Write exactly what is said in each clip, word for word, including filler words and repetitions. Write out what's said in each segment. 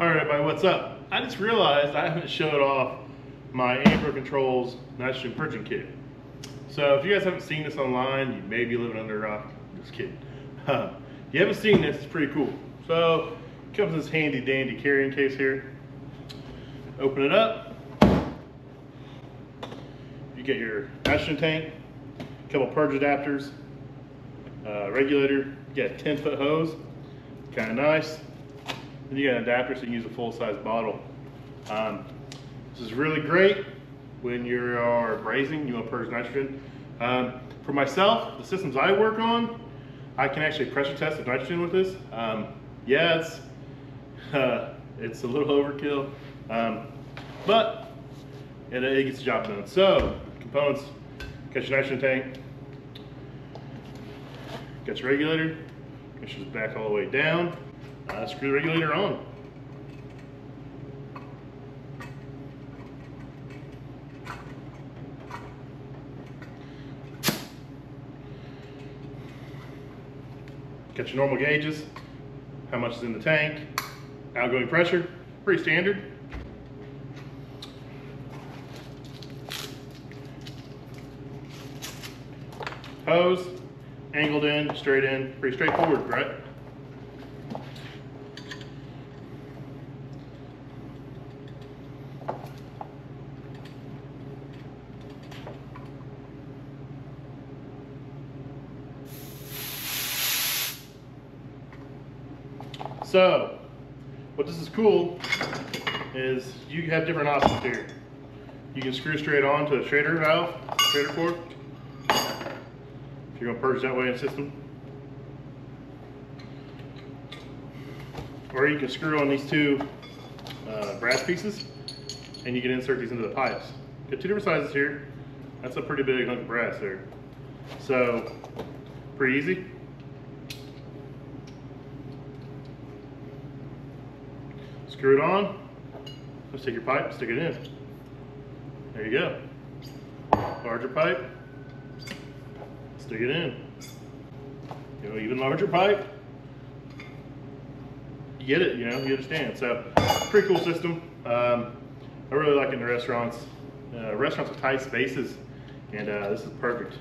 All right, everybody, what's up? I just realized I haven't showed off my AmbroControls nitrogen purging kit. So if you guys haven't seen this online, you may be living under a rock. Just kidding. Uh, if you haven't seen this, it's pretty cool. So it comes in this handy dandy carrying case here. Open it up. You get your nitrogen tank, a couple purge adapters, uh, regulator. You got a ten foot hose, kind of nice. Then you got an adapter so you can use a full-size bottle. Um, this is really great when you are brazing, you want to purge nitrogen. Um, for myself, the systems I work on, I can actually pressure test the nitrogen with this. Um, yeah, it's, uh, it's a little overkill, um, but it, it gets the job done. So, components, got your nitrogen tank, got your regulator, got your back all the way down. Uh, screw the regulator on. Got your normal gauges, how much is in the tank, outgoing pressure, pretty standard. Hose, angled in, straight in, pretty straightforward, right? So, what this is cool is you have different options here. You can screw straight on to a Schrader valve, Schrader port, if you're going to purge that way in the system. Or you can screw on these two uh, brass pieces and you can insert these into the pipes. Got two different sizes here. That's a pretty big hunk of brass there. So, pretty easy. Screw it on, let's take your pipe, stick it in. There you go. Larger pipe, stick it in. You know, even larger pipe. You get it, you know, you understand. So, pretty cool system. Um, I really like it in the restaurants. Uh, restaurants with tight spaces, and uh, this is perfect.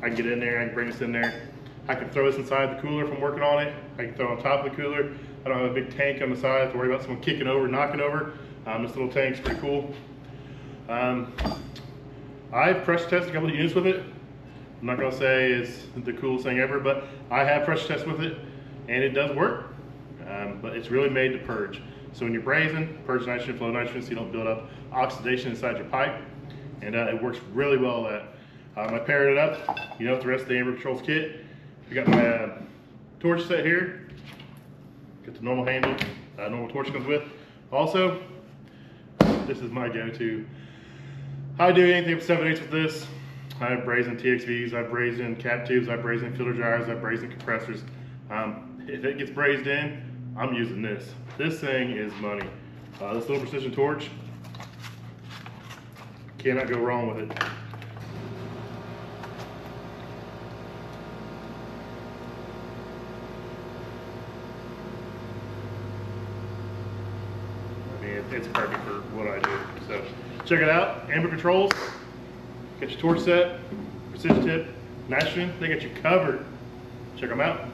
I can get in there, I can bring this in there. I can throw this inside the cooler if I'm working on it. I can throw it on top of the cooler. I don't have a big tank on the side. I have to worry about someone kicking over, knocking over. Um, this little tank's pretty cool. Um, I've pressure tested a couple of units with it. I'm not gonna say it's the coolest thing ever, but I have pressure tested with it and it does work, um, but it's really made to purge. So when you're brazing, purge nitrogen, flow nitrogen, so you don't build up oxidation inside your pipe. And uh, it works really well at that. Um, I paired it up, you know, with the rest of the Amber Patrol's kit. I got my uh, torch set here. Got the normal handle, uh, normal torch comes with. Also, this is my go-to. I do anything from seven eighths with this. I've brazed in T X Vs, I've brazed in cap tubes, I've brazed in filter dryers, I've brazed in compressors. Um, if it gets brazed in, I'm using this. This thing is money. Uh, this little precision torch, cannot go wrong with it. It's perfect for what I do. So check it out, Amber Patrol's. Got your torch set, precision tip, nitrogen. They got you covered. Check them out.